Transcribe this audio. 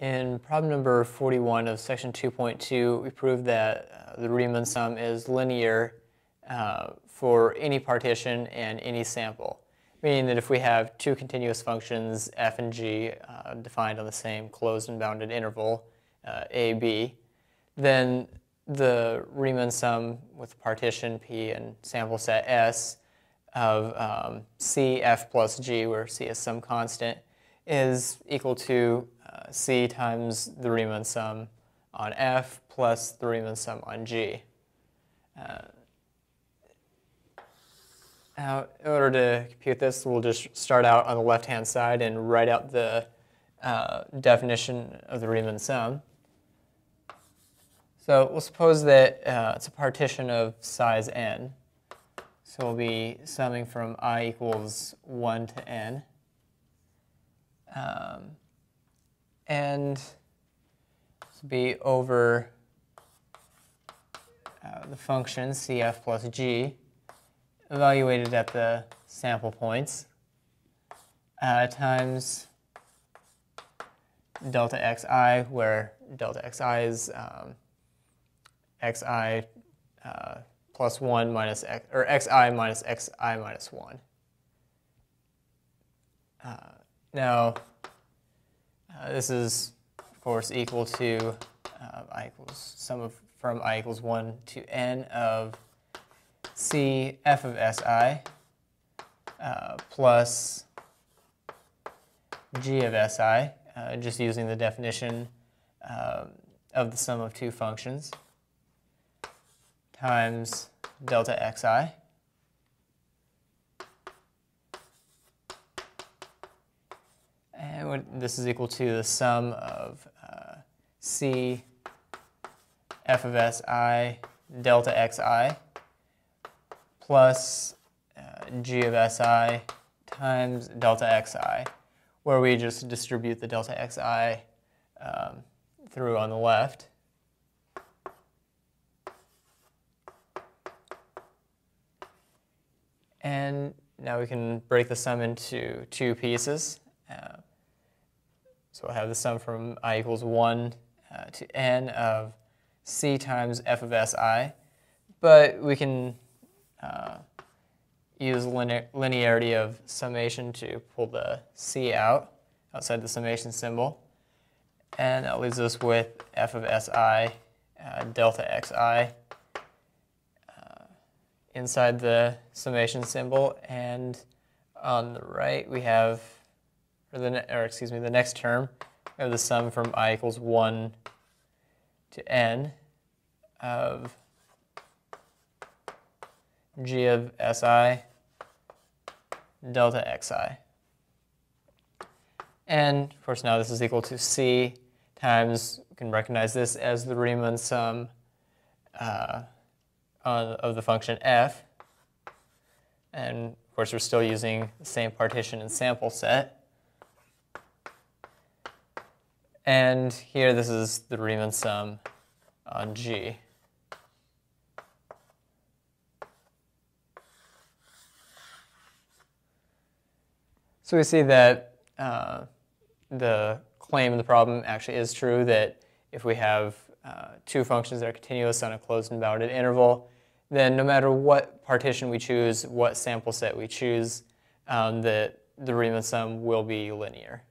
In problem number 41 of section 2.2, we proved that the Riemann sum is linear for any partition and any sample, meaning that if we have two continuous functions, f and g, defined on the same closed and bounded interval, a, b, then the Riemann sum with partition p and sample set s of c f plus g, where c is some constant, is equal to c times the Riemann sum on f plus the Riemann sum on g. Now, in order to compute this, we'll just start out on the left-hand side and write out the definition of the Riemann sum. So we'll suppose that it's a partition of size n. So we'll be summing from I equals 1 to n. And this will be over the function cf plus g, evaluated at the sample points, times delta xi, where delta xi is xi plus 1 minus x, or xi minus 1. Now, this is, of course, equal to I equals sum of from I equals 1 to n of c f of si plus g of si, just using the definition of the sum of two functions, times delta xi. And this is equal to the sum of c f of si delta xi plus g of si times delta xi, where we just distribute the delta xi through on the left. And now we can break the sum into two pieces. So we'll have the sum from I equals 1 to n of c times f of si, but we can use linearity of summation to pull the c out outside the summation symbol, and that leaves us with f of si delta xi inside the summation symbol, and on the right we have, the next term, we have the sum from I equals 1 to n of g of si delta xi. And of course now this is equal to c times, we can recognize this as the Riemann sum of the function f. And of course we're still using the same partition and sample set. And here, this is the Riemann sum on G. So we see that the claim in the problem actually is true, that if we have two functions that are continuous on a closed and bounded interval, then no matter what partition we choose, what sample set we choose, the Riemann sum will be linear.